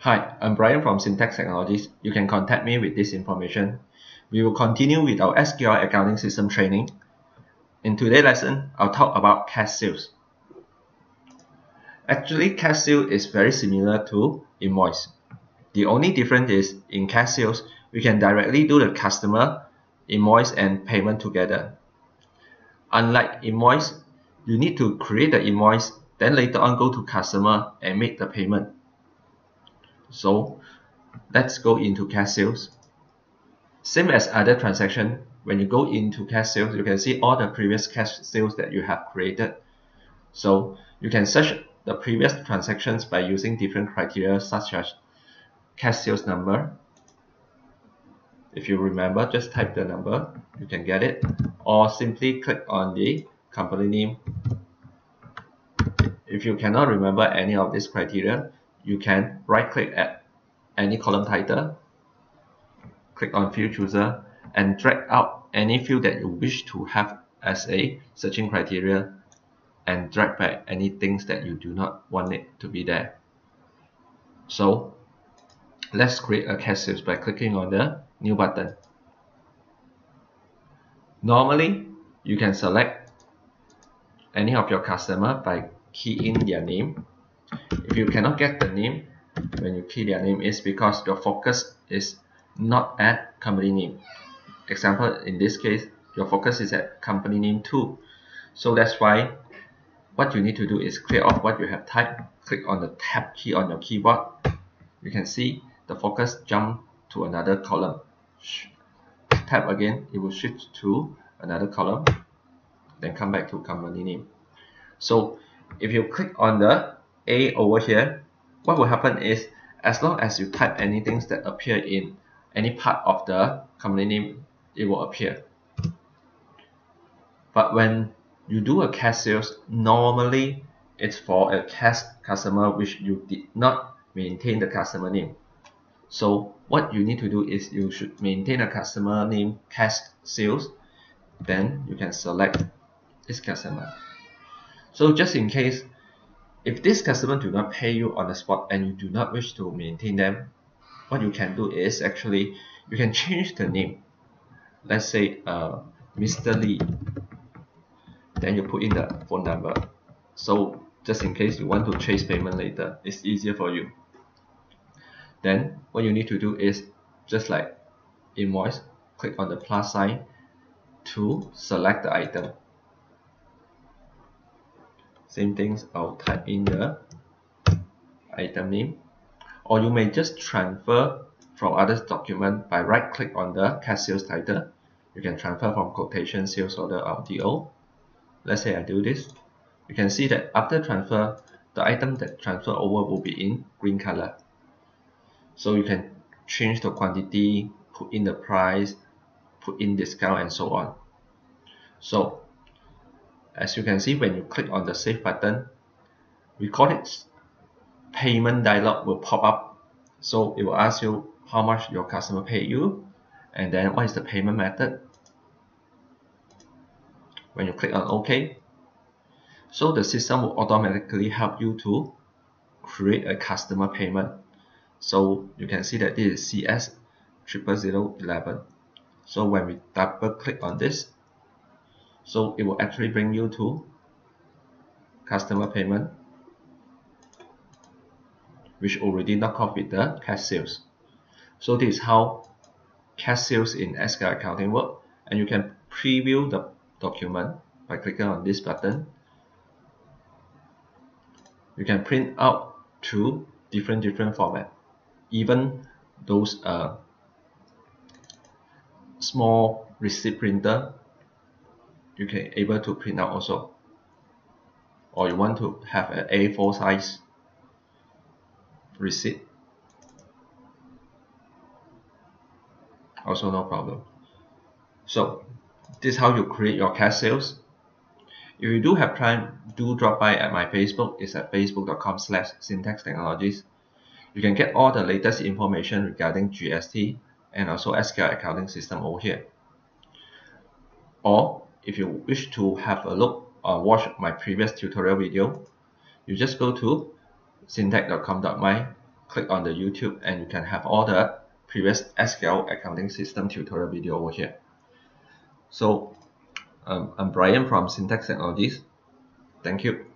Hi, I'm Bryan from Syntax Technologies. You can contact me with this information. We will continue with our SQL accounting system training. In today's lesson, I'll talk about cash sales. Actually, cash sales is very similar to invoice. The only difference is in cash sales, we can directly do the customer, invoice and payment together. Unlike invoice, you need to create the invoice, then later on go to customer and make the payment. So let's go into cash sales. Same as other transaction, when you go into cash sales, you can see all the previous cash sales that you have created. So you can search the previous transactions by using different criteria such as cash sales number. If you remember, just type the number, you can get it, or simply click on the company name. If you cannot remember any of these criteria, you can right click at any column title, click on field chooser and drag out any field that you wish to have as a searching criteria and drag back any things that you do not want it to be there. So let's create a cash sales by clicking on the new button. Normally you can select any of your customer by key in their name. If you cannot get the name when you key their name, is because your focus is not at company name. Example, in this case, your focus is at company name 2. So that's why what you need to do is clear off what you have typed, click on the tab key on your keyboard. You can see the focus jump to another column. Tap again, it will shift to another column, then come back to company name. So if you click on the A over here, what will happen is, as long as you type anything that appear in any part of the company name, it will appear. But when you do a cash sales, normally it's for a cash customer which you did not maintain the customer name. So what you need to do is you should maintain a customer name cash sales, then you can select this customer. So just in case, if this customer do not pay you on the spot and you do not wish to maintain them, what you can do is actually you can change the name. Let's say Mr. Lee, then you put in the phone number. So just in case you want to chase payment later, it's easier for you. Then what you need to do is just like invoice, click on the plus sign to select the item. Same things, I'll type in the item name. Or you may just transfer from other document by right click on the cash sales title. You can transfer from quotation, sales order, or DO. Let's say I do this. You can see that after transfer, the item that transfer over will be in green color. So you can change the quantity, put in the price, put in discount and so on. So as you can see, when you click on the save button, we call it payment dialog will pop up. So it will ask you how much your customer paid you and then what is the payment method. When you click on OK, so the system will automatically help you to create a customer payment. So you can see that this is CS00011. So when we double click on this, so it will actually bring you to customer payment, which already knock off with the cash sales. So this is how cash sales in SQL accounting work, and you can preview the document by clicking on this button. You can print out to different format, even those small receipt printer. You can able to print out also, or you want to have an A4 size receipt, also no problem. So this is how you create your cash sales. If you do have time, do drop by at my Facebook. It's at facebook.com/syntech.technologies. You can get all the latest information regarding GST and also SQL accounting system over here. Or if you wish to have a look or watch my previous tutorial video, you just go to syntech.com.my, click on the YouTube and you can have all the previous SQL accounting system tutorial video over here. So I'm Bryan from Syntax Technologies. Thank you.